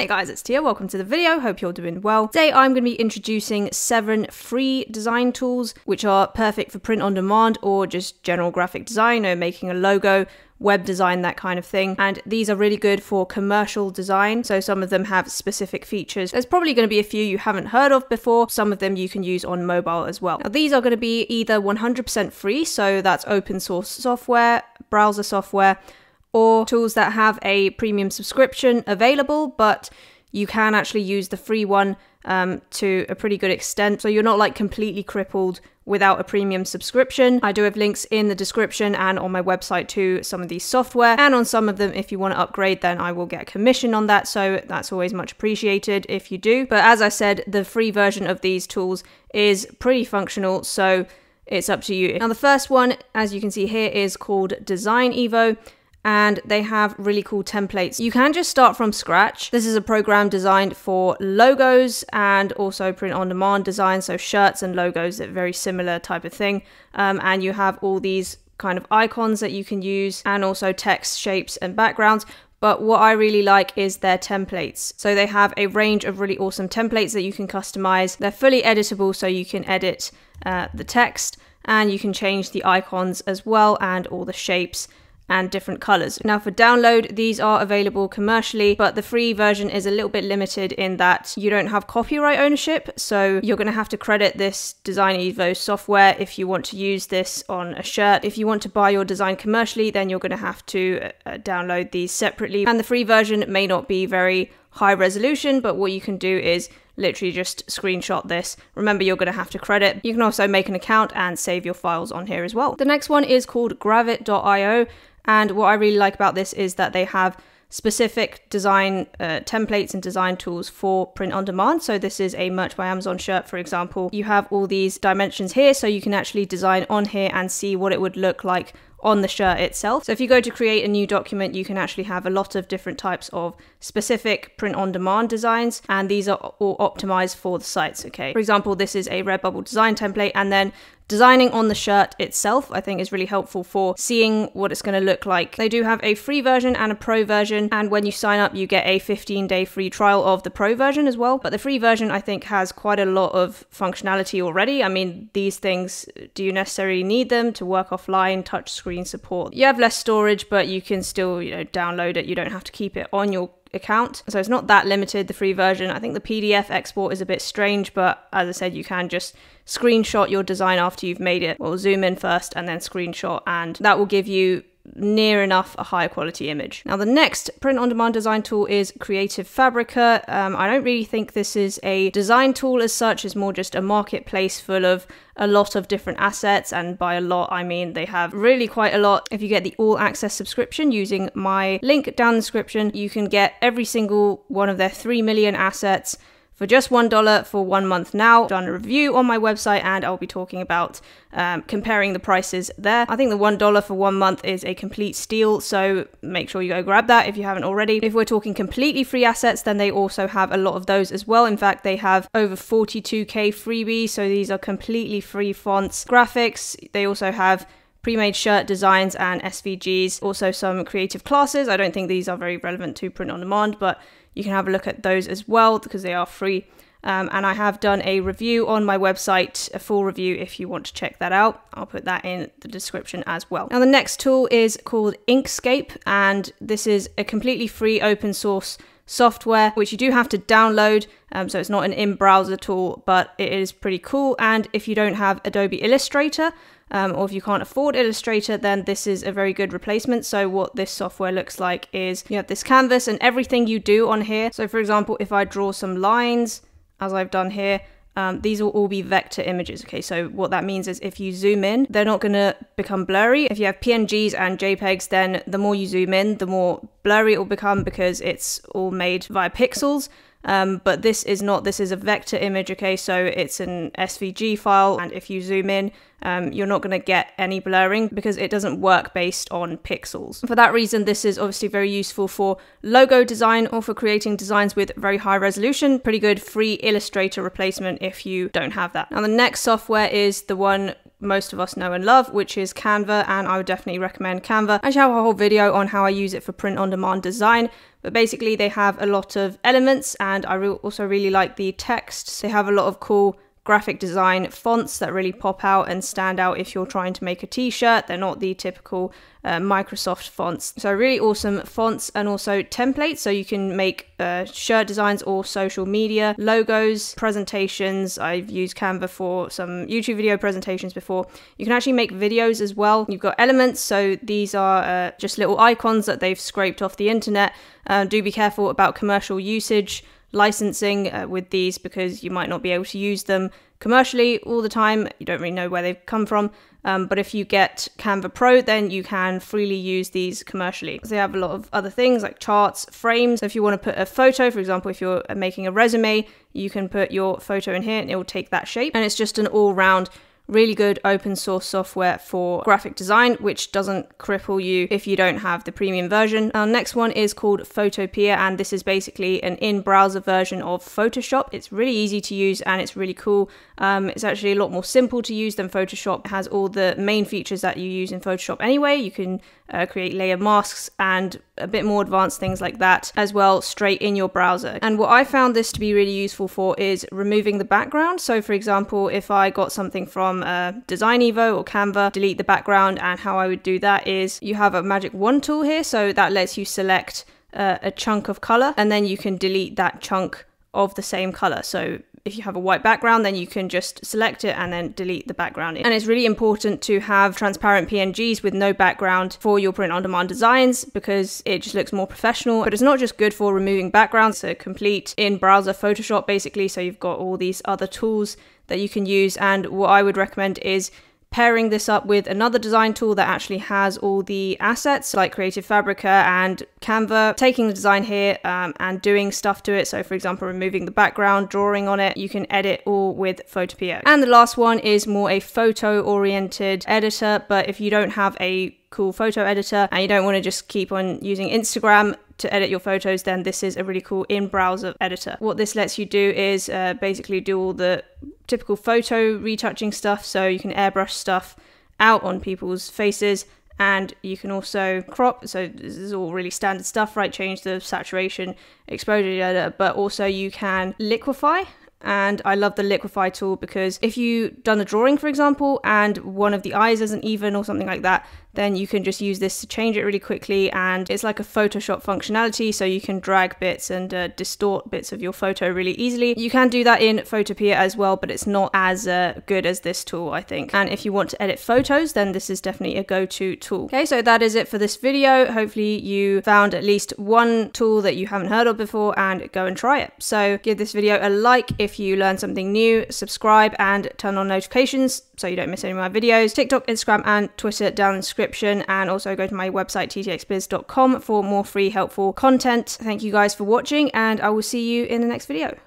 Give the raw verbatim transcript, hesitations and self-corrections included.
Hey guys, it's Tia, welcome to the video, hope you're doing well. Today I'm going to be introducing seven free design tools which are perfect for print on demand or just general graphic design or making a logo, web design, that kind of thing. And these are really good for commercial design, so some of them have specific features. There's probably going to be a few you haven't heard of before. Some of them you can use on mobile as well. Now these are going to be either one hundred percent free, so that's open source software, browser software, or tools that have a premium subscription available, but you can actually use the free one um, to a pretty good extent. So you're not like completely crippled without a premium subscription. I do have links in the description and on my website to some of these software, and on some of them, if you want to upgrade, then I will get a commission on that. So that's always much appreciated if you do. But as I said, the free version of these tools is pretty functional, so it's up to you. Now the first one, as you can see here, is called Design Evo, and they have really cool templates. You can just start from scratch. This is a program designed for logos and also print-on-demand design, so shirts and logos, a very similar type of thing. Um, and you have all these kind of icons that you can use and also text, shapes, and backgrounds. But what I really like is their templates. So they have a range of really awesome templates that you can customize. They're fully editable, so you can edit uh, the text, and you can change the icons as well and all the shapes and different colors. Now for download, these are available commercially, but the free version is a little bit limited in that you don't have copyright ownership, so you're gonna have to credit this Design Evo software if you want to use this on a shirt. If you want to buy your design commercially, then you're gonna have to uh, download these separately. And the free version may not be very high resolution, but what you can do is literally just screenshot this. Remember, you're going to have to credit. You can also make an account and save your files on here as well. The next one is called Gravit dot i o, and what I really like about this is that they have specific design uh, templates and design tools for print on demand. So this is a Merch by Amazon shirt, for example. You have all these dimensions here, so you can actually design on here and see what it would look like on the shirt itself. So if you go to create a new document, you can actually have a lot of different types of specific print-on-demand designs, and these are all optimized for the sites, okay? For example, this is a Redbubble design template, and then designing on the shirt itself, I think, is really helpful for seeing what it's gonna look like. They do have a free version and a pro version, and when you sign up, you get a fifteen day free trial of the pro version as well. But the free version, I think, has quite a lot of functionality already. I mean, these things, do you necessarily need them to work offline, touch screen support? You have less storage, but you can still, you know, download it. You don't have to keep it on your account. So it's not that limited, the free version. I think the P D F export is a bit strange, but as I said, you can just screenshot your design after you've made it. We'll zoom in first and then screenshot, and that will give you near enough a high quality image. Now the next print-on-demand design tool is Creative Fabrica. Um, I don't really think this is a design tool as such, it's more just a marketplace full of a lot of different assets, and by a lot I mean they have really quite a lot. If you get the all access subscription using my link down in the description, you can get every single one of their three million assets for just one dollar for one month now. I've done a review on my website and I'll be talking about um, comparing the prices there. I think the one dollar for one month is a complete steal, so make sure you go grab that if you haven't already. If we're talking completely free assets, then they also have a lot of those as well. In fact, they have over forty-two K freebies, so these are completely free fonts, graphics. They also have pre-made shirt designs and S V Gs, also some creative classes. I don't think these are very relevant to print on demand, but you can have a look at those as well because they are free. Um, and I have done a review on my website, a full review if you want to check that out. I'll put that in the description as well. Now the next tool is called Inkscape, and this is a completely free open source software which you do have to download, um, so it's not an in-browser tool, but it is pretty cool. And if you don't have Adobe Illustrator, um, or if you can't afford Illustrator, then this is a very good replacement. So what this software looks like is you have this canvas and everything you do on here. So for example, if I draw some lines as I've done here, Um, these will all be vector images, okay? So what that means is if you zoom in, they're not gonna become blurry. If you have P N Gs and JPEGs, then the more you zoom in, the more blurry it will become because it's all made via pixels. Um, but this is not, this is a vector image, okay? So it's an S V G file, and if you zoom in, um, you're not gonna get any blurring because it doesn't work based on pixels. For that reason, this is obviously very useful for logo design or for creating designs with very high resolution. Pretty good free Illustrator replacement if you don't have that. Now the next software is the one most of us know and love, which is Canva, and I would definitely recommend Canva. I shall have a whole video on how I use it for print on demand design, but basically they have a lot of elements, and I re also really like the texts. They have a lot of cool graphic design fonts that really pop out and stand out if you're trying to make a t-shirt. They're not the typical uh, Microsoft fonts. So really awesome fonts, and also templates, so you can make uh, shirt designs or social media, logos, presentations. I've used Canva for some YouTube video presentations before. You can actually make videos as well. You've got elements, so these are uh, just little icons that they've scraped off the internet. Uh, do be careful about commercial usage, licensing uh, with these, because you might not be able to use them commercially all the time. You don't really know where they've come from, um, but if you get Canva Pro, then you can freely use these commercially. So they have a lot of other things like charts, frames. So if you want to put a photo, for example, if you're making a resume, you can put your photo in here and it will take that shape. And it's just an all-round really good open source software for graphic design, which doesn't cripple you if you don't have the premium version. Our next one is called Photopea, and this is basically an in-browser version of Photoshop. It's really easy to use and it's really cool. Um, it's actually a lot more simple to use than Photoshop. It has all the main features that you use in Photoshop anyway. You can uh, create layer masks and a bit more advanced things like that as well, straight in your browser. And what I found this to be really useful for is removing the background. So for example, if I got something from uh, Design Evo or Canva, delete the background, and how I would do that is you have a magic wand tool here. So that lets you select uh, a chunk of color, and then you can delete that chunk of the same color. So if you have a white background, then you can just select it and then delete the background. And it's really important to have transparent P N Gs with no background for your print on demand designs, because it just looks more professional. But it's not just good for removing backgrounds, it's a complete in-browser Photoshop basically. So you've got all these other tools that you can use. And what I would recommend is pairing this up with another design tool that actually has all the assets, like Creative Fabrica and Canva, taking the design here um, and doing stuff to it. So for example, removing the background, drawing on it, you can edit all with Photopea. And the last one is more a photo oriented editor, but if you don't have a cool photo editor and you don't want to just keep on using Instagram to edit your photos, then this is a really cool in-browser editor. What this lets you do is uh, basically do all the typical photo retouching stuff. So you can airbrush stuff out on people's faces, and you can also crop. So this is all really standard stuff, right? Change the saturation, exposure, but also you can liquify. And I love the liquify tool, because if you've done a drawing, for example, and one of the eyes isn't even or something like that, then you can just use this to change it really quickly. And it's like a Photoshop functionality, so you can drag bits and uh, distort bits of your photo really easily. You can do that in Photopea as well, but it's not as uh, good as this tool, I think. And if you want to edit photos, then this is definitely a go-to tool. Okay, so that is it for this video. Hopefully you found at least one tool that you haven't heard of before, and go and try it. So give this video a like if you learned something new, subscribe and turn on notifications so you don't miss any of my videos. TikTok, Instagram and Twitter down in the description. And also go to my website t t x biz dot com for more free helpful content. Thank you guys for watching, and I will see you in the next video.